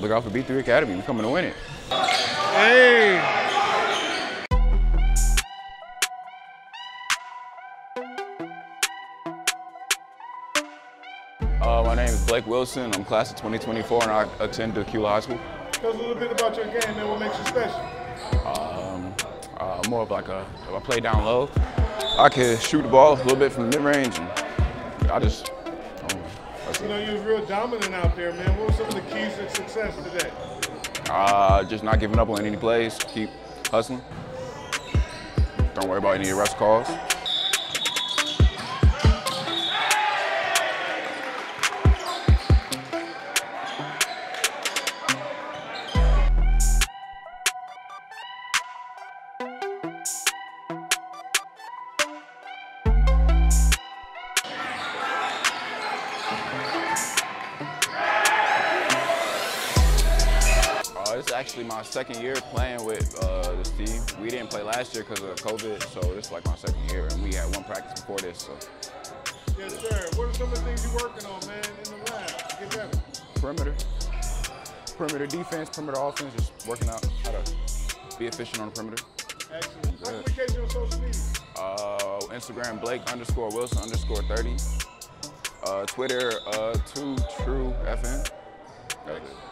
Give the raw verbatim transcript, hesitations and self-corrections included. look out for B three Academy. We're coming to win it. Hey! Uh, my name is Blake Wilson. I'm class of twenty twenty-four, and I attend Dacula High School. Tell us a little bit about your game, man. What makes you special? Um, uh, more of like a, I play down low. I can shoot the ball a little bit from the mid range. And I just, I don't know. That's you know, you was real dominant out there, man. What were some of the keys to success today? Uh, just not giving up on any plays. Keep hustling. Don't worry about any rest calls. This is actually my second year playing with uh, this team. We didn't play last year because of COVID, so this is like my second year, and we had one practice before this. So. Yes, sir. What are some of the things you're working on, man, in the lab to get better? Perimeter. Perimeter defense, perimeter offense, just working out how to be efficient on the perimeter. Excellent. What's the communication on social media? Uh, Instagram, Blake underscore Wilson underscore 30. Uh, Twitter, uh, two true F N. That's it.